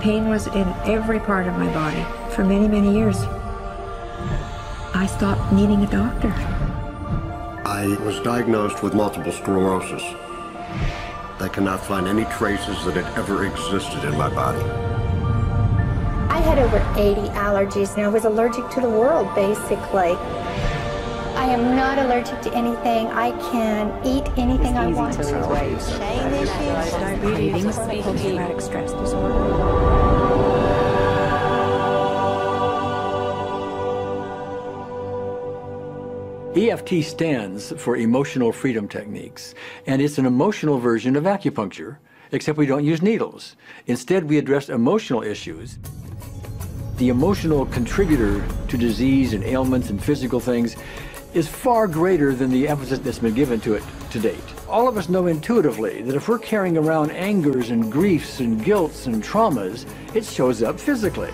Pain was in every part of my body for many, many years. I stopped needing a doctor. I was diagnosed with multiple sclerosis. I cannot find any traces that had ever existed in my body. I had over 80 allergies, and I was allergic to the world, basically. I am not allergic to anything. I can eat anything I want to. Diabetes, post-traumatic stress disorder. EFT stands for Emotional Freedom Techniques, and it's an emotional version of acupuncture, except we don't use needles. Instead, we address emotional issues. The emotional contributor to disease and ailments and physical things is far greater than the emphasis that's been given to it to date. All of us know intuitively that if we're carrying around angers and griefs and guilts and traumas, it shows up physically.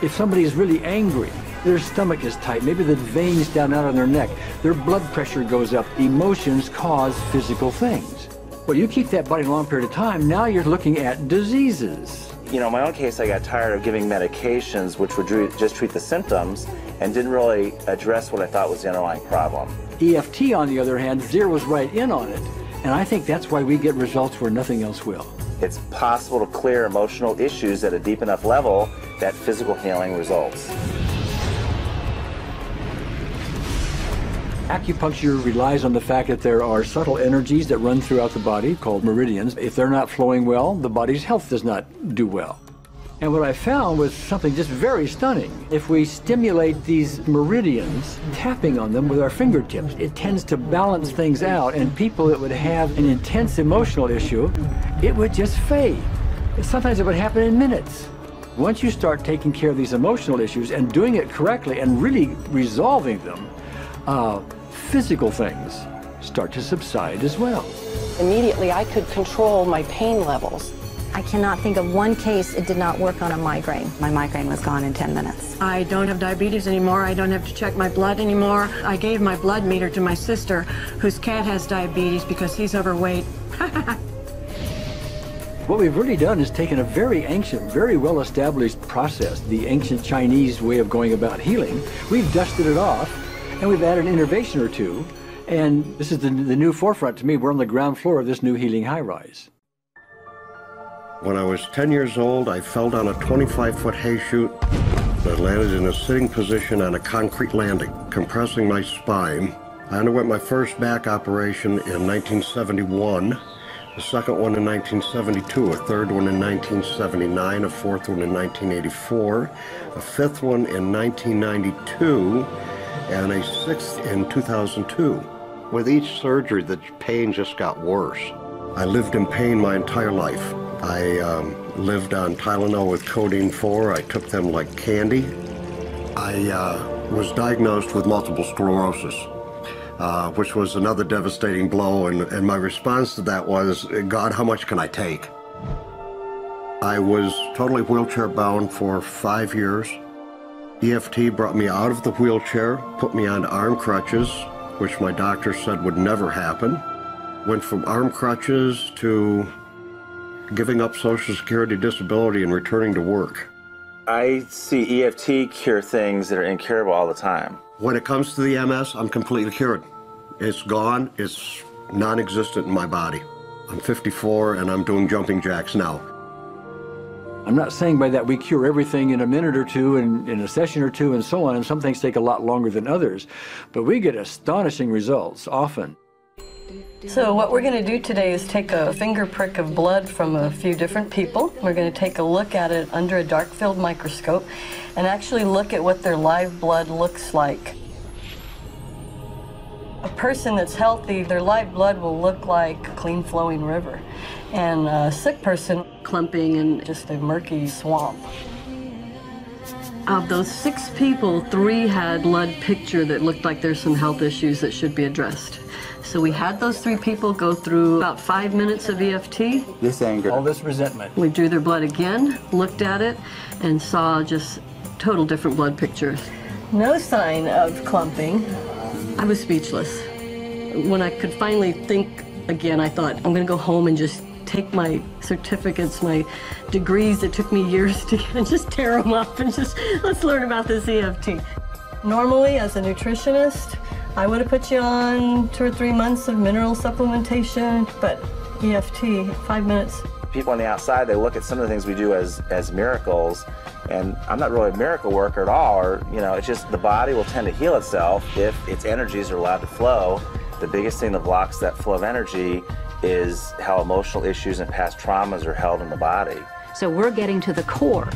If somebody is really angry, their stomach is tight, maybe the veins down out on their neck, their blood pressure goes up. Emotions cause physical things. Well, you keep that body a long period of time, now you're looking at diseases. You know, in my own case, I got tired of giving medications which would just treat the symptoms and didn't really address what I thought was the underlying problem. EFT, on the other hand, zeroes right in on it. And I think that's why we get results where nothing else will. It's possible to clear emotional issues at a deep enough level that physical healing results. Acupuncture relies on the fact that there are subtle energies that run throughout the body called meridians. If they're not flowing well, the body's health does not do well. And what I found was something just very stunning. If we stimulate these meridians, tapping on them with our fingertips, it tends to balance things out, and people that would have an intense emotional issue, it would just fade. Sometimes it would happen in minutes. Once you start taking care of these emotional issues and doing it correctly and really resolving them, physical things start to subside as well. Immediately I could control my pain levels. I cannot think of one case it did not work on a migraine. My migraine was gone in 10 minutes. I don't have diabetes anymore. I don't have to check my blood anymore. I gave my blood meter to my sister, whose cat has diabetes because he's overweight. What we've really done is taken a very ancient, very well-established process, the ancient Chinese way of going about healing. We've dusted it off, and we've added an innovation or two, and this is the new forefront to me. We're on the ground floor of this new healing high-rise. When I was 10 years old, I fell down a 25-foot hay chute. I landed in a sitting position on a concrete landing, compressing my spine. I underwent my first back operation in 1971, a second one in 1972, a third one in 1979, a fourth one in 1984, a fifth one in 1992, and a sixth in 2002. With each surgery, the pain just got worse. I lived in pain my entire life. I lived on Tylenol with codeine 4. I took them like candy. I was diagnosed with multiple sclerosis, which was another devastating blow, and my response to that was, God, how much can I take? I was totally wheelchair-bound for 5 years. EFT brought me out of the wheelchair, put me on arm crutches, which my doctor said would never happen. Went from arm crutches to giving up Social Security disability and returning to work. I see EFT cure things that are incurable all the time. When it comes to the MS, I'm completely cured. It's gone, it's non-existent in my body. I'm 54 and I'm doing jumping jacks now. I'm not saying by that we cure everything in a minute or two and in a session or two and so on, and some things take a lot longer than others, but we get astonishing results often. So what we're going to do today is take a finger prick of blood from a few different people. We're going to take a look at it under a dark field microscope and actually look at what their live blood looks like. A person that's healthy, their live blood will look like a clean flowing river, and a sick person clumping in just a murky swamp. Of those 6 people, 3 had blood picture that looked like there's some health issues that should be addressed. So we had those 3 people go through about 5 minutes of EFT. This anger, all this resentment. We drew their blood again, looked at it, and saw just total different blood pictures. No sign of clumping. I was speechless. When I could finally think again, I thought, I'm going to go home and just take my certificates, my degrees that took me years to get, and just tear them up and just, let's learn about this EFT. Normally, as a nutritionist, I would have put you on 2 or 3 months of mineral supplementation, but EFT, 5 minutes. People on the outside, they look at some of the things we do as miracles, and I'm not really a miracle worker at all, or, you know, it's just the body will tend to heal itself if its energies are allowed to flow. The biggest thing that blocks that flow of energy is how emotional issues and past traumas are held in the body. So we're getting to the core.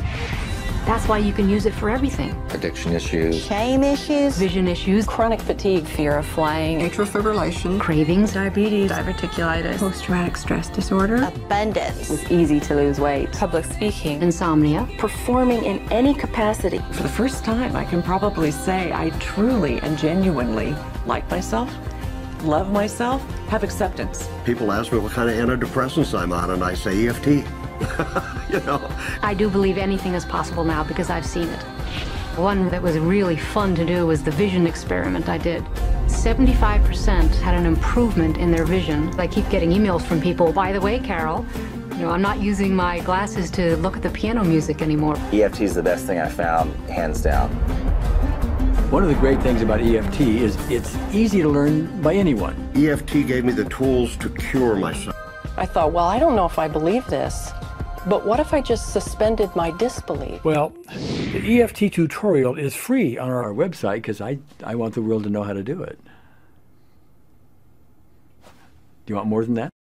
That's why you can use it for everything. Addiction issues. Shame issues. Vision issues. Chronic fatigue. Fear of flying. Atrial fibrillation. Cravings. Diabetes. Diverticulitis. Post-traumatic stress disorder. Abundance. It's easy to lose weight. Public speaking. Insomnia. Performing in any capacity. For the first time, I can probably say I truly and genuinely like myself, love myself, have acceptance. People ask me what kind of antidepressants I'm on, and I say EFT. You know, I do believe anything is possible now because I've seen it. One that was really fun to do was the vision experiment I did. 75% had an improvement in their vision. I keep getting emails from people, by the way, Carol, you know, I'm not using my glasses to look at the piano music anymore. EFT is the best thing I found, hands down. One of the great things about EFT is it's easy to learn by anyone. EFT gave me the tools to cure myself. I thought, well, I don't know if I believe this. But what if I just suspended my disbelief? Well, the EFT tutorial is free on our website because I want the world to know how to do it. Do you want more than that?